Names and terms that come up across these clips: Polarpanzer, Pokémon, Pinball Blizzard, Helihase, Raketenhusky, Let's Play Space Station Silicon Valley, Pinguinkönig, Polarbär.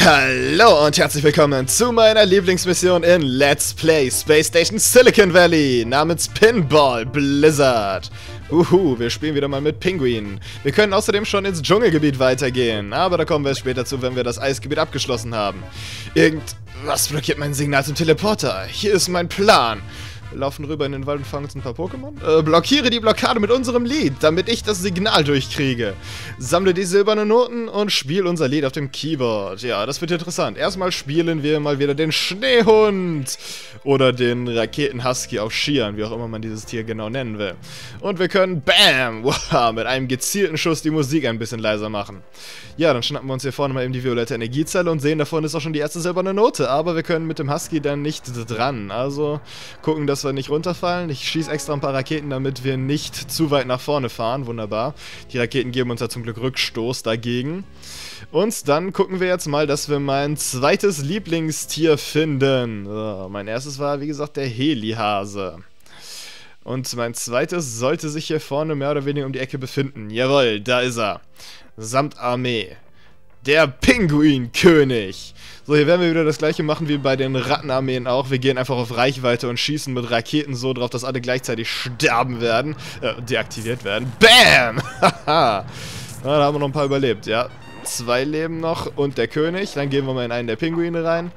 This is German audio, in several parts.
Hallo und herzlich willkommen zu meiner Lieblingsmission in Let's Play Space Station Silicon Valley namens Pinball Blizzard. Wir spielen wieder mal mit Pinguinen. Wir können außerdem schon ins Dschungelgebiet weitergehen, aber da kommen wir später zu, wenn wir das Eisgebiet abgeschlossen haben. Irgendwas blockiert mein Signal zum Teleporter. Hier ist mein Plan. Wir laufen rüber in den Wald und fangen uns ein paar Pokémon. Blockiere die Blockade mit unserem Lied, damit ich das Signal durchkriege. Sammle die silbernen Noten und spiel unser Lied auf dem Keyboard. Ja, das wird interessant. Erstmal spielen wir mal wieder den Schneehund. Oder den Raketenhusky auf Skiern, wie auch immer man dieses Tier genau nennen will. Und wir können, bam, wow, mit einem gezielten Schuss die Musik ein bisschen leiser machen. Ja, dann schnappen wir uns hier vorne mal eben die violette Energiezelle und sehen, davon ist auch schon die erste silberne Note. Aber wir können mit dem Husky dann nicht dran. Also gucken, dass wir nicht runterfallen. Ich schieße extra ein paar Raketen, damit wir nicht zu weit nach vorne fahren. Wunderbar. Die Raketen geben uns ja zum Glück Rückstoß dagegen. Und dann gucken wir jetzt mal, dass wir mein zweites Lieblingstier finden. So, mein erstes war, wie gesagt, der Helihase. Und mein zweites sollte sich hier vorne mehr oder weniger um die Ecke befinden. Jawohl, da ist er. Samt Armee. Der Pinguinkönig. So, hier werden wir wieder das gleiche machen wie bei den Rattenarmeen auch. Wir gehen einfach auf Reichweite und schießen mit Raketen so drauf, dass alle gleichzeitig sterben werden. Deaktiviert werden. Bam! Haha! Da haben wir noch ein paar überlebt, ja. 2 Leben noch und der König. Dann gehen wir mal in einen der Pinguine rein.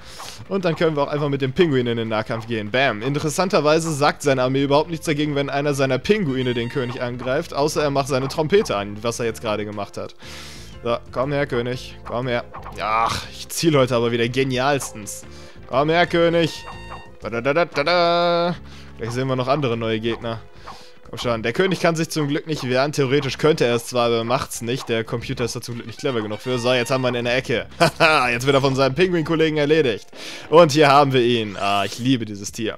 Und dann können wir auch einfach mit dem Pinguin in den Nahkampf gehen. Bam. Interessanterweise sagt seine Armee überhaupt nichts dagegen, wenn einer seiner Pinguine den König angreift. Außer er macht seine Trompete an, was er jetzt gerade gemacht hat. So, komm her, König. Komm her. Ach, ich ziele heute aber wieder genialstens. Komm her, König. Da. Gleich sehen wir noch andere neue Gegner. Komm schon. Der König kann sich zum Glück nicht wehren. Theoretisch könnte er es zwar, aber er macht's nicht. Der Computer ist da zum Glück nicht clever genug für. So, jetzt haben wir ihn in der Ecke. Haha, jetzt wird er von seinem Pinguin-Kollegen erledigt. Und hier haben wir ihn. Ah, ich liebe dieses Tier.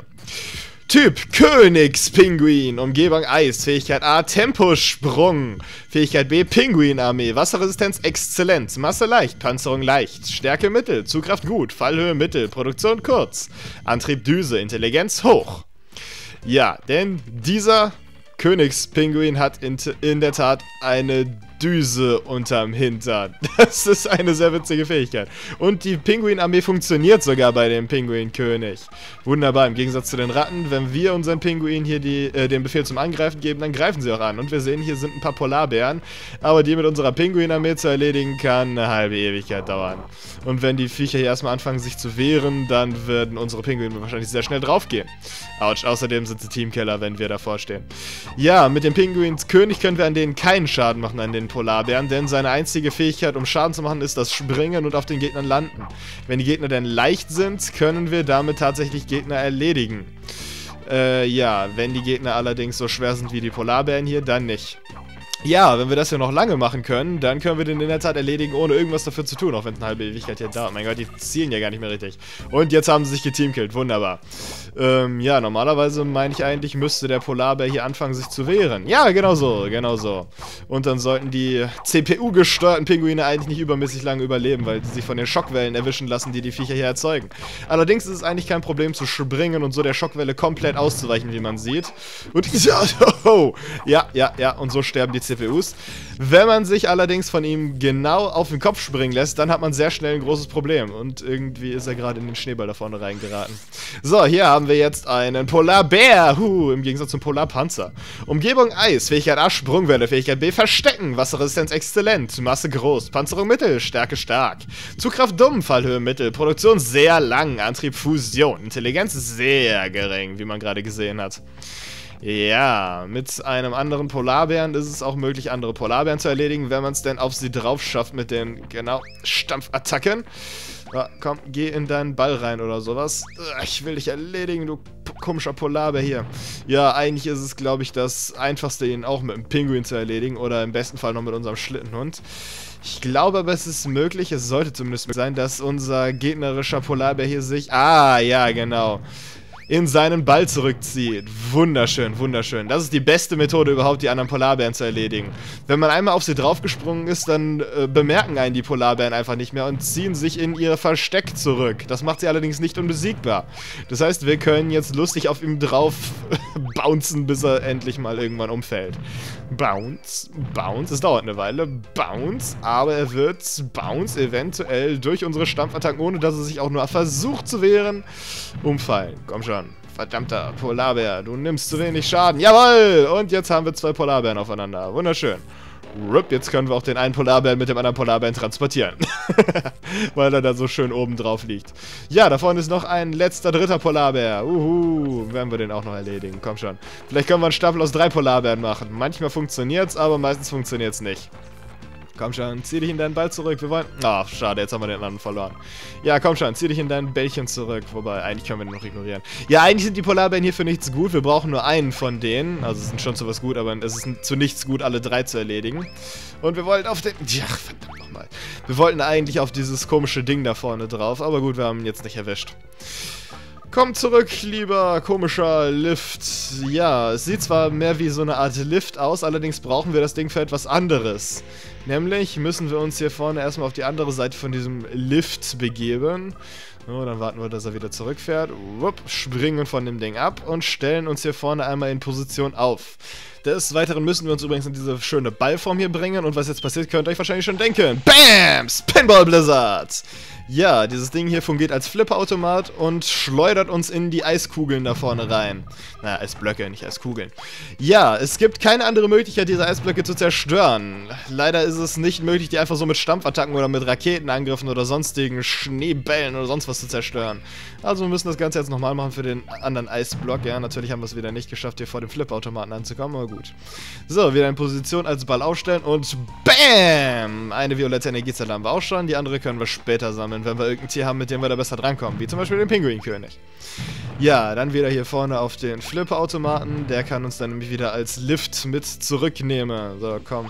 Typ Königspinguin, Umgebung Eis, Fähigkeit A, Temposprung, Fähigkeit B, Pinguinarmee, Wasserresistenz exzellent, Masse leicht, Panzerung leicht, Stärke mittel, Zugkraft gut, Fallhöhe mittel, Produktion kurz, Antrieb Düse, Intelligenz hoch. Ja, denn dieser Königspinguin hat in der Tat eine Düse unterm Hintern. Das ist eine sehr witzige Fähigkeit. Und die Pinguinarmee funktioniert sogar bei dem Pinguinkönig. Wunderbar, im Gegensatz zu den Ratten. Wenn wir unseren Pinguin hier den Befehl zum Angreifen geben, dann greifen sie auch an. Und wir sehen, hier sind ein paar Polarbären. Aber die mit unserer Pinguinarmee zu erledigen, kann eine halbe Ewigkeit dauern. Und wenn die Viecher hier erstmal anfangen, sich zu wehren, dann würden unsere Pinguine wahrscheinlich sehr schnell draufgehen. Autsch, außerdem sind sie Teamkiller, wenn wir davor stehen. Ja, mit dem Pinguinkönig können wir an denen keinen Schaden machen, an den Polarbären, denn seine einzige Fähigkeit, um Schaden zu machen, ist das Springen und auf den Gegnern landen. Wenn die Gegner denn leicht sind, können wir damit tatsächlich Gegner erledigen. Ja, wenn die Gegner allerdings so schwer sind wie die Polarbären hier, dann nicht. Ja, wenn wir das hier noch lange machen können, dann können wir den in der Tat erledigen, ohne irgendwas dafür zu tun, auch wenn es eine halbe Ewigkeit hier dauert. Mein Gott, die zielen ja gar nicht mehr richtig. Und jetzt haben sie sich geteamkillt, wunderbar. Ja, normalerweise meine ich eigentlich, müsste der Polarbär hier anfangen, sich zu wehren. Ja, genau so, genau so. Und dann sollten die CPU-gesteuerten Pinguine eigentlich nicht übermäßig lange überleben, weil sie sich von den Schockwellen erwischen lassen, die die Viecher hier erzeugen. Allerdings ist es eigentlich kein Problem zu springen und so der Schockwelle komplett auszuweichen, wie man sieht. Und ja, und so sterben die CPUs. Wenn man sich allerdings von ihm genau auf den Kopf springen lässt, dann hat man sehr schnell ein großes Problem. Und irgendwie ist er gerade in den Schneeball da vorne reingeraten. So, hier haben wir jetzt einen Polarbär. Im Gegensatz zum Polarpanzer. Umgebung Eis, Fähigkeit A, Sprungwelle, Fähigkeit B, Verstecken, Wasserresistenz exzellent, Masse groß, Panzerung mittel, Stärke stark, Zugkraft dumm, Fallhöhe mittel, Produktion sehr lang, Antrieb Fusion, Intelligenz sehr gering, wie man gerade gesehen hat. Ja, mit einem anderen Polarbären ist es auch möglich, andere Polarbären zu erledigen, wenn man es denn auf sie drauf schafft mit den, genau, Stampfattacken. Ah, komm, geh in deinen Ball rein oder sowas. Ich will dich erledigen, du komischer Polarbär hier. Ja, eigentlich ist es, glaube ich, das Einfachste, ihn auch mit einem Pinguin zu erledigen oder im besten Fall noch mit unserem Schlittenhund. Ich glaube aber, es ist möglich, es sollte zumindest möglich sein, dass unser gegnerischer Polarbär hier sich... Ah, ja, genau. in seinen Ball zurückzieht. Wunderschön, wunderschön. Das ist die beste Methode überhaupt, die anderen Polarbären zu erledigen. Wenn man einmal auf sie draufgesprungen ist, dann bemerken einen die Polarbären einfach nicht mehr und ziehen sich in ihr Versteck zurück. Das macht sie allerdings nicht unbesiegbar. Das heißt, wir können jetzt lustig auf ihm drauf bouncen, bis er endlich mal irgendwann umfällt. Bounce, bounce, es dauert eine Weile, bounce, aber er wird bounce eventuell durch unsere Stampfattacken, ohne dass er sich auch nur versucht zu wehren, umfallen. Komm schon, verdammter Polarbär, du nimmst zu wenig Schaden. Jawohl! Und jetzt haben wir zwei Polarbären aufeinander. Wunderschön. Rup, jetzt können wir auch den einen Polarbären mit dem anderen Polarbären transportieren. Weil er da so schön oben drauf liegt. Ja, da vorne ist noch ein letzter, dritter Polarbär. Uhu, werden wir den auch noch erledigen. Komm schon. Vielleicht können wir einen Stapel aus 3 Polarbären machen. Manchmal funktioniert's, aber meistens funktioniert's nicht. Komm schon, zieh dich in deinen Ball zurück, wir wollen... Ach, schade, jetzt haben wir den anderen verloren. Ja, komm schon, zieh dich in dein Bällchen zurück. Wobei, eigentlich können wir den noch ignorieren. Ja, eigentlich sind die Polarbären hier für nichts gut. Wir brauchen nur einen von denen. Also, es sind schon zu was gut, aber es ist zu nichts gut, alle 3 zu erledigen. Und wir wollten auf den... Ja, verdammt nochmal. Wir wollten eigentlich auf dieses komische Ding da vorne drauf. Aber gut, wir haben ihn jetzt nicht erwischt. Komm zurück, lieber komischer Lift. Ja, es sieht zwar mehr wie so eine Art Lift aus, allerdings brauchen wir das Ding für etwas anderes. Nämlich müssen wir uns hier vorne erstmal auf die andere Seite von diesem Lift begeben. So, dann warten wir, dass er wieder zurückfährt. Wupp, springen von dem Ding ab und stellen uns hier vorne einmal in Position auf. Des Weiteren müssen wir uns übrigens in diese schöne Ballform hier bringen. Und was jetzt passiert, könnt ihr euch wahrscheinlich schon denken. BAMS! Pinball Blizzard! Ja, dieses Ding hier fungiert als Flipperautomat und schleudert uns in die Eiskugeln da vorne rein. Na, Eisblöcke, nicht Eiskugeln. Ja, es gibt keine andere Möglichkeit, diese Eisblöcke zu zerstören. Leider ist es nicht möglich, die einfach so mit Stampfattacken oder mit Raketenangriffen oder sonstigen Schneebällen oder sonst was zu zerstören. Also wir müssen das Ganze jetzt nochmal machen für den anderen Eisblock. Ja, natürlich haben wir es wieder nicht geschafft, hier vor dem Flipperautomaten anzukommen, aber gut. So, wieder in Position als Ball aufstellen und BAM! Eine violette Energiezelle haben wir auch schon, die andere können wir später sammeln, wenn wir irgendein Tier haben, mit dem wir da besser drankommen. Wie zum Beispiel den Pinguinkönig. Ja, dann wieder hier vorne auf den Flipperautomaten. Der kann uns dann nämlich wieder als Lift mit zurücknehmen. So, komm.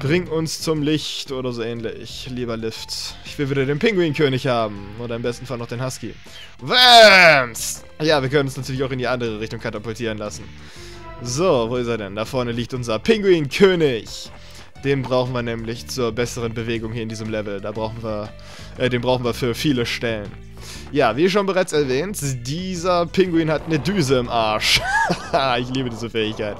Bring uns zum Licht oder so ähnlich, lieber Lift. Ich will wieder den Pinguinkönig haben. Oder im besten Fall noch den Husky. Wams! Ja, wir können uns natürlich auch in die andere Richtung katapultieren lassen. So, wo ist er denn? Da vorne liegt unser Pinguinkönig. Den brauchen wir nämlich zur besseren Bewegung hier in diesem Level. Da brauchen wir, den brauchen wir für viele Stellen. Ja, wie schon bereits erwähnt, dieser Pinguin hat eine Düse im Arsch. Ich liebe diese Fähigkeit.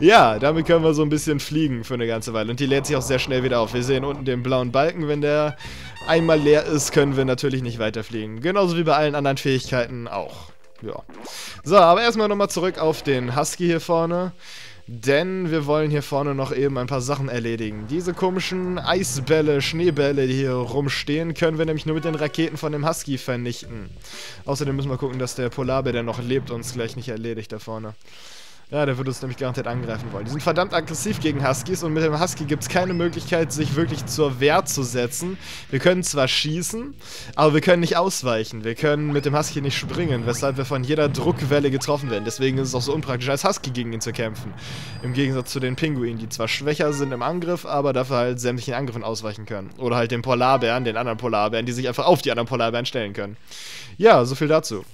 Ja, damit können wir so ein bisschen fliegen für eine ganze Weile. Und die lädt sich auch sehr schnell wieder auf. Wir sehen unten den blauen Balken. Wenn der einmal leer ist, können wir natürlich nicht weiterfliegen. Genauso wie bei allen anderen Fähigkeiten auch. Ja. So, aber erstmal nochmal zurück auf den Husky hier vorne. Denn wir wollen hier vorne noch eben ein paar Sachen erledigen. Diese komischen Eisbälle, Schneebälle, die hier rumstehen, können wir nämlich nur mit den Raketen von dem Husky vernichten. Außerdem müssen wir gucken, dass der Polarbär, der noch lebt, uns gleich nicht erledigt da vorne. Ja, der wird uns nämlich garantiert angreifen wollen. Die sind verdammt aggressiv gegen Huskies und mit dem Husky gibt es keine Möglichkeit, sich wirklich zur Wehr zu setzen. Wir können zwar schießen, aber wir können nicht ausweichen. Wir können mit dem Husky nicht springen, weshalb wir von jeder Druckwelle getroffen werden. Deswegen ist es auch so unpraktisch, als Husky gegen ihn zu kämpfen. Im Gegensatz zu den Pinguinen, die zwar schwächer sind im Angriff, aber dafür halt sämtlichen Angriffen ausweichen können. Oder halt den Polarbären, den anderen Polarbären, die sich einfach auf die anderen Polarbären stellen können. Ja, so viel dazu.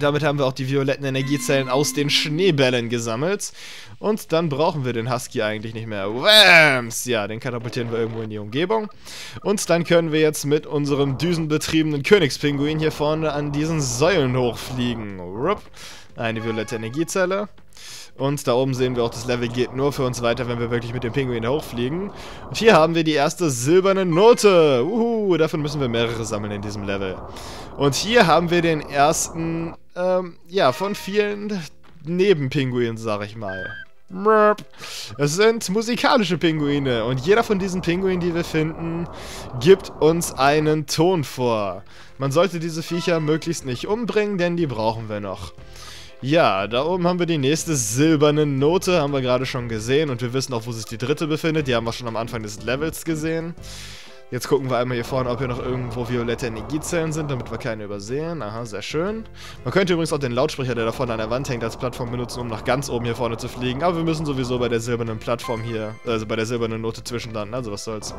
Damit haben wir auch die violetten Energiezellen aus den Schneebällen gesammelt. Und dann brauchen wir den Husky eigentlich nicht mehr. Wams! Ja, den katapultieren wir irgendwo in die Umgebung. Und dann können wir jetzt mit unserem düsenbetriebenen Königspinguin hier vorne an diesen Säulen hochfliegen. Rupp. Eine violette Energiezelle. Und da oben sehen wir auch, das Level geht nur für uns weiter, wenn wir wirklich mit dem Pinguin hochfliegen. Und hier haben wir die erste silberne Note. Uhu, davon müssen wir mehrere sammeln in diesem Level. Und hier haben wir den ersten, ja, von vielen Nebenpinguinen, sag ich mal. Es sind musikalische Pinguine und jeder von diesen Pinguinen, die wir finden, gibt uns einen Ton vor. Man sollte diese Viecher möglichst nicht umbringen, denn die brauchen wir noch. Ja, da oben haben wir die nächste silberne Note, haben wir gerade schon gesehen und wir wissen auch, wo sich die dritte befindet, die haben wir schon am Anfang des Levels gesehen. Jetzt gucken wir einmal hier vorne, ob hier noch irgendwo violette Energiezellen sind, damit wir keine übersehen. Aha, sehr schön. Man könnte übrigens auch den Lautsprecher, der da vorne an der Wand hängt, als Plattform benutzen, um nach ganz oben hier vorne zu fliegen. Aber wir müssen sowieso bei der silbernen Plattform hier, also bei der silbernen Note zwischenlanden, also was soll's.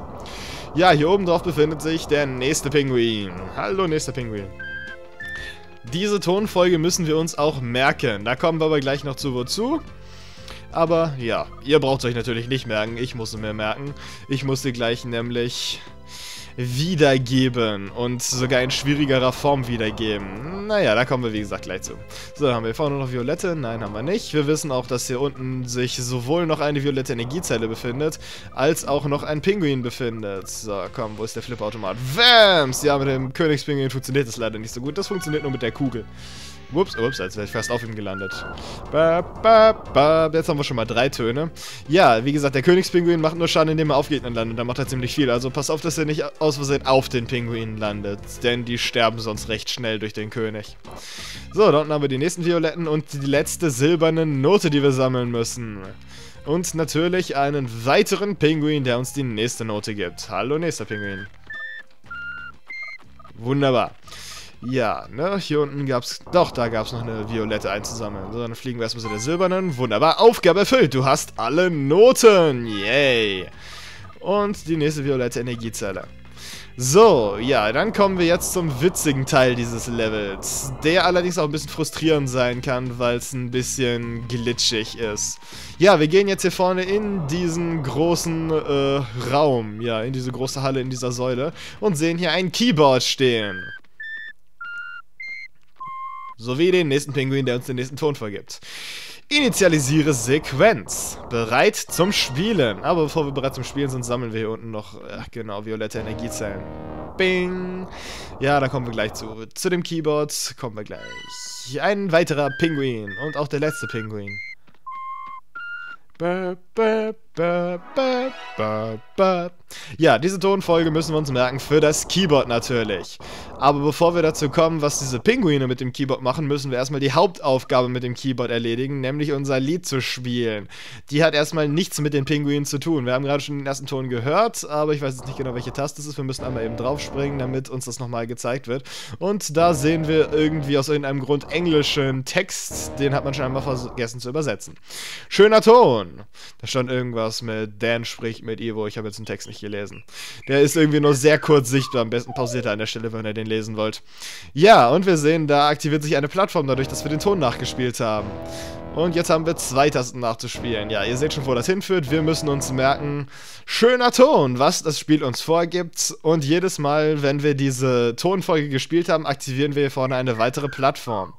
Ja, hier oben drauf befindet sich der nächste Pinguin. Hallo, nächster Pinguin. Diese Tonfolge müssen wir uns auch merken. Da kommen wir aber gleich noch zu wozu. Aber ja, ihr braucht es euch natürlich nicht merken. Ich muss es mir merken. Ich muss sie gleich nämlich wiedergeben und sogar in schwierigerer Form wiedergeben. Naja, da kommen wir wie gesagt gleich zu. So, haben wir vorne noch Violette? Nein, haben wir nicht. Wir wissen auch, dass hier unten sich sowohl noch eine violette Energiezelle befindet, als auch noch ein Pinguin befindet. So, komm, wo ist der Flipperautomat? Wams! Ja, mit dem Königspinguin funktioniert das leider nicht so gut. Das funktioniert nur mit der Kugel. Ups, ups, als wäre ich fast auf ihm gelandet. Ba, ba, ba. Jetzt haben wir schon mal 3 Töne. Ja, wie gesagt, der Königspinguin macht nur Schaden, indem er auf Gegnern landet. Da macht er ziemlich viel. Also pass auf, dass er nicht aus Versehen auf den Pinguin landet. Denn die sterben sonst recht schnell durch den König. So, da unten haben wir die nächsten Violetten und die letzte silberne Note, die wir sammeln müssen. Und natürlich einen weiteren Pinguin, der uns die nächste Note gibt. Hallo, nächster Pinguin. Wunderbar. Ja, ne, hier unten gab's, doch, da gab's noch eine Violette einzusammeln. So, dann fliegen wir erstmal zu der silbernen. Wunderbar, Aufgabe erfüllt, du hast alle Noten, yay. Und die nächste violette Energiezelle. So, ja, dann kommen wir jetzt zum witzigen Teil dieses Levels, der allerdings auch ein bisschen frustrierend sein kann, weil es ein bisschen glitschig ist. Ja, wir gehen jetzt hier vorne in diesen großen Raum, ja, in diese große Halle, in dieser Säule und sehen hier ein Keyboard stehen. Sowie den nächsten Pinguin, der uns den nächsten Ton vergibt. Initialisiere Sequenz. Bereit zum Spielen. Aber bevor wir bereit zum Spielen sind, sammeln wir hier unten noch, ach genau, violette Energiezellen. Bing. Ja, da kommen wir gleich zu. Zu dem Keyboard kommen wir gleich. Ein weiterer Pinguin. Und auch der letzte Pinguin. Ba, ba, ba, ba, ba, ba. Ja, diese Tonfolge müssen wir uns merken für das Keyboard natürlich. Aber bevor wir dazu kommen, was diese Pinguine mit dem Keyboard machen, müssen wir erstmal die Hauptaufgabe mit dem Keyboard erledigen, nämlich unser Lied zu spielen. Die hat erstmal nichts mit den Pinguinen zu tun. Wir haben gerade schon den ersten Ton gehört, aber ich weiß jetzt nicht genau, welche Taste es ist. Wir müssen einmal eben draufspringen, damit uns das nochmal gezeigt wird. Und da sehen wir irgendwie aus irgendeinem Grund englischen Text. Den hat man scheinbar vergessen zu übersetzen. Schöner Ton. Da stand irgendwas mit Dan spricht mit Ivo. Ich habe jetzt den Text nicht gelesen. Der ist irgendwie nur sehr kurz sichtbar. Am besten pausiert er an der Stelle, wenn ihr den lesen wollt. Ja, und wir sehen, da aktiviert sich eine Plattform dadurch, dass wir den Ton nachgespielt haben. Und jetzt haben wir 2 Tasten nachzuspielen. Ja, ihr seht schon, wo das hinführt. Wir müssen uns merken, schöner Ton, was das Spiel uns vorgibt. Und jedes Mal, wenn wir diese Tonfolge gespielt haben, aktivieren wir hier vorne eine weitere Plattform.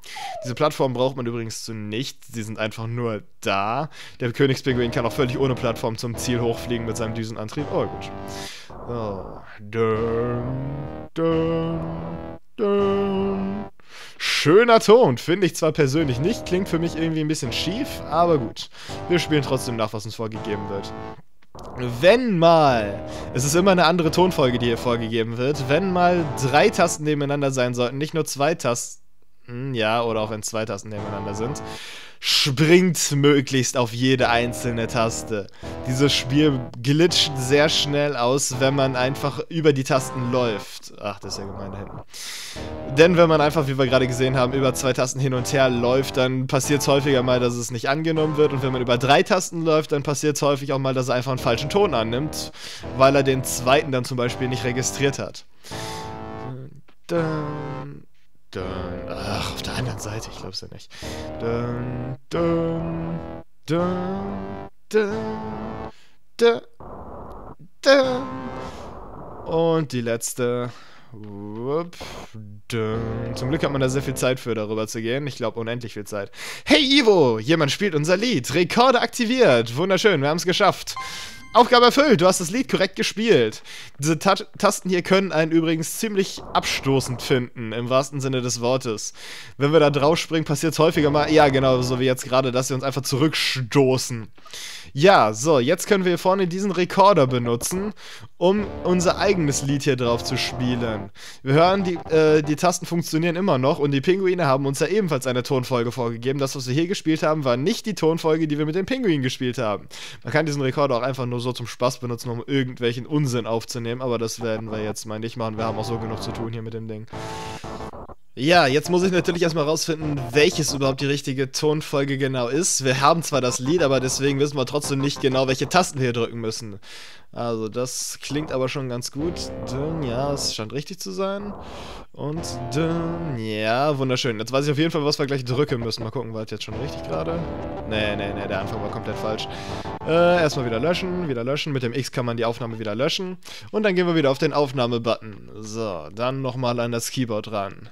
Diese Plattform braucht man übrigens zu nichts. Die sind einfach nur da. Der Königspinguin kann auch völlig ohne Plattform zum Ziel hochfliegen mit seinem Düsenantrieb. Oh, gut. So. Dun, dun, dun. Schöner Ton, finde ich zwar persönlich nicht, klingt für mich irgendwie ein bisschen schief, aber gut. Wir spielen trotzdem nach, was uns vorgegeben wird. Wenn mal, es ist immer eine andere Tonfolge, die hier vorgegeben wird, wenn mal 3 Tasten nebeneinander sein sollten, nicht nur 2 Tasten, ja, oder auch wenn 2 Tasten nebeneinander sind, springt möglichst auf jede einzelne Taste. Dieses Spiel glitscht sehr schnell aus, wenn man einfach über die Tasten läuft. Ach, das ist ja gemein da hinten. Denn wenn man einfach, wie wir gerade gesehen haben, über 2 Tasten hin und her läuft, dann passiert es häufiger mal, dass es nicht angenommen wird. Und wenn man über 3 Tasten läuft, dann passiert es häufig auch mal, dass er einfach einen falschen Ton annimmt, weil er den zweiten dann zum Beispiel nicht registriert hat. Ach, auf der anderen Seite, ich glaub's ja nicht. Dun, dun, dun, dun, dun, dun. Und die letzte. Zum Glück hat man da sehr viel Zeit für, darüber zu gehen. Ich glaube, unendlich viel Zeit. Hey Ivo, jemand spielt unser Lied. Rekorde aktiviert. Wunderschön, wir haben es geschafft. Aufgabe erfüllt, du hast das Lied korrekt gespielt. Diese Tasten hier können einen übrigens ziemlich abstoßend finden, im wahrsten Sinne des Wortes. Wenn wir da drauf springen, passiert es häufiger mal, ja genau, so wie jetzt gerade, dass sie uns einfach zurückstoßen. Ja, so, jetzt können wir hier vorne diesen Rekorder benutzen, um unser eigenes Lied hier drauf zu spielen. Wir hören, die Tasten funktionieren immer noch und die Pinguine haben uns ja ebenfalls eine Tonfolge vorgegeben. Das, was wir hier gespielt haben, war nicht die Tonfolge, die wir mit den Pinguinen gespielt haben. Man kann diesen Rekorder auch einfach nur so zum Spaß benutzen, um irgendwelchen Unsinn aufzunehmen, aber das werden wir jetzt mal nicht machen. Wir haben auch so genug zu tun hier mit dem Ding. Ja, jetzt muss ich natürlich erstmal rausfinden, welches überhaupt die richtige Tonfolge genau ist. Wir haben zwar das Lied, aber deswegen wissen wir trotzdem nicht genau, welche Tasten wir hier drücken müssen. Also das klingt aber schon ganz gut. Dünn, ja, es scheint richtig zu sein. Und dünn, ja, wunderschön. Jetzt weiß ich auf jeden Fall, was wir gleich drücken müssen. Mal gucken, war das jetzt schon richtig gerade? Nee, der Anfang war komplett falsch. Erstmal wieder löschen. Mit dem X kann man die Aufnahme wieder löschen. Und dann gehen wir wieder auf den Aufnahme-Button. So, dann nochmal an das Keyboard ran.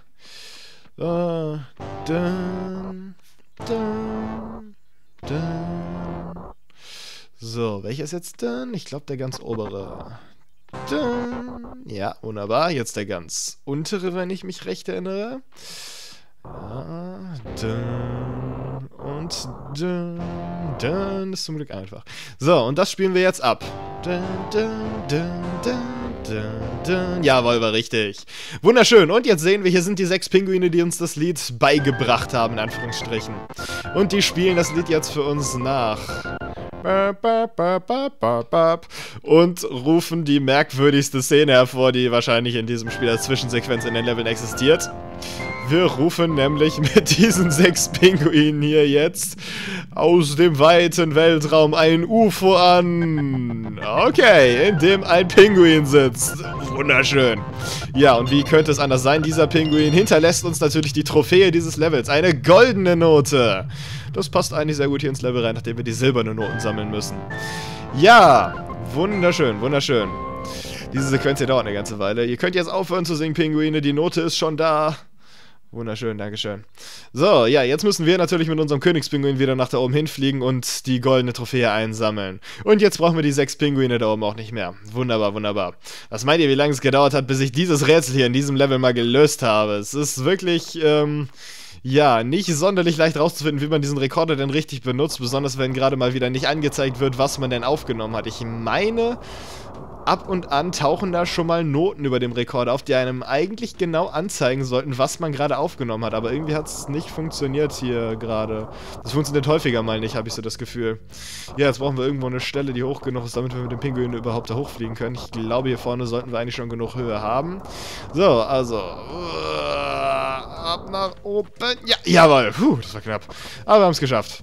So, welcher ist jetzt denn? Ich glaube, der ganz obere. Ja, wunderbar. Jetzt der ganz untere, wenn ich mich recht erinnere. Ja, und ist zum Glück einfach. So, und das spielen wir jetzt ab. Jawohl, war richtig. Wunderschön. Und jetzt sehen wir, hier sind die 6 Pinguine, die uns das Lied beigebracht haben, in Anführungsstrichen. Und die spielen das Lied jetzt für uns nach. Und rufen die merkwürdigste Szene hervor, die wahrscheinlich in diesem Spiel als Zwischensequenz in den Leveln existiert. Wir rufen nämlich mit diesen 6 Pinguinen hier jetzt aus dem weiten Weltraum ein UFO an. Okay, in dem ein Pinguin sitzt. Wunderschön. Ja, und wie könnte es anders sein? Dieser Pinguin hinterlässt uns natürlich die Trophäe dieses Levels. Eine goldene Note. Das passt eigentlich sehr gut hier ins Level rein, nachdem wir die silberne Noten sammeln müssen. Ja, wunderschön, wunderschön. Diese Sequenz hier dauert eine ganze Weile. Ihr könnt jetzt aufhören zu singen, Pinguine. Die Note ist schon da. Wunderschön, dankeschön. So, ja, jetzt müssen wir natürlich mit unserem Königspinguin wieder nach da oben hinfliegen und die goldene Trophäe einsammeln. Und jetzt brauchen wir die 6 Pinguine da oben auch nicht mehr. Wunderbar, wunderbar. Was meint ihr, wie lange es gedauert hat, bis ich dieses Rätsel hier in diesem Level mal gelöst habe? Es ist wirklich, ja, nicht sonderlich leicht rauszufinden, wie man diesen Rekorder denn richtig benutzt, besonders wenn gerade mal wieder nicht angezeigt wird, was man denn aufgenommen hat. Ich meine, ab und an tauchen da schon mal Noten über dem Rekorder auf, die einem eigentlich genau anzeigen sollten, was man gerade aufgenommen hat. Aber irgendwie hat es nicht funktioniert hier gerade. Das funktioniert häufiger mal nicht, habe ich so das Gefühl. Ja, jetzt brauchen wir irgendwo eine Stelle, die hoch genug ist, damit wir mit dem Pinguin überhaupt da hochfliegen können. Ich glaube, hier vorne sollten wir eigentlich schon genug Höhe haben. So, also ab nach oben. Ja, jawohl. Puh, das war knapp. Aber wir haben es geschafft.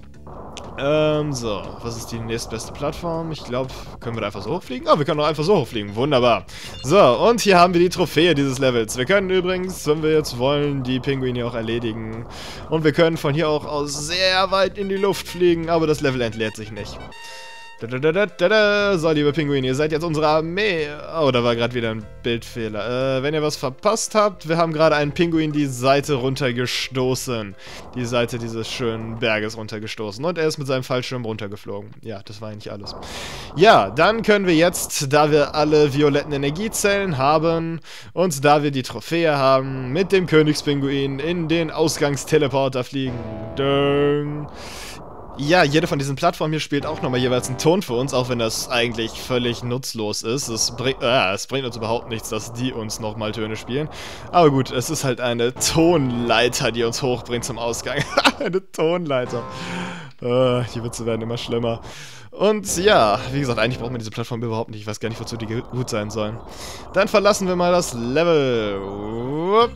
So, was ist die nächstbeste Plattform? Ich glaube, können wir da einfach so hochfliegen? Oh, wir können doch einfach so hochfliegen. Wunderbar. So, und hier haben wir die Trophäe dieses Levels. Wir können übrigens, wenn wir jetzt wollen, die Pinguine auch erledigen. Und wir können von hier auch aus sehr weit in die Luft fliegen, aber das Level entleert sich nicht. So, liebe Pinguine, ihr seid jetzt unsere Armee. Oh, da war gerade wieder ein Bildfehler. Wenn ihr was verpasst habt, wir haben gerade einen Pinguin die Seite runtergestoßen. Die Seite dieses schönen Berges runtergestoßen. Und er ist mit seinem Fallschirm runtergeflogen. Ja, das war eigentlich alles. Ja, dann können wir jetzt, da wir alle violetten Energiezellen haben und da wir die Trophäe haben, mit dem Königspinguin in den Ausgangsteleporter fliegen. Döng. Ja, jede von diesen Plattformen hier spielt auch nochmal jeweils einen Ton für uns, auch wenn das eigentlich völlig nutzlos ist. Es bringt uns überhaupt nichts, dass die uns nochmal Töne spielen. Aber gut, es ist halt eine Tonleiter, die uns hochbringt zum Ausgang. Eine Tonleiter. Die Witze werden immer schlimmer. Und ja, wie gesagt, eigentlich braucht man diese Plattform überhaupt nicht. Ich weiß gar nicht, wozu die gut sein sollen. Dann verlassen wir mal das Level. Wupp.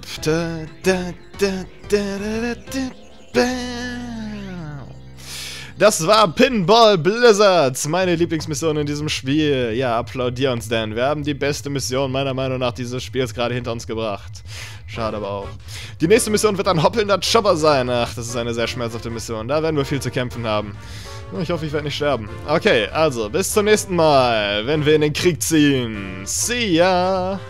Das war Pinball Blizzard, meine Lieblingsmission in diesem Spiel. Ja, applaudier uns denn. Wir haben die beste Mission meiner Meinung nach dieses Spiels gerade hinter uns gebracht. Schade aber auch. Die nächste Mission wird ein hoppelnder Chopper sein. Ach, das ist eine sehr schmerzhafte Mission. Da werden wir viel zu kämpfen haben. Ich hoffe, ich werde nicht sterben. Okay, also, bis zum nächsten Mal, wenn wir in den Krieg ziehen. See ya!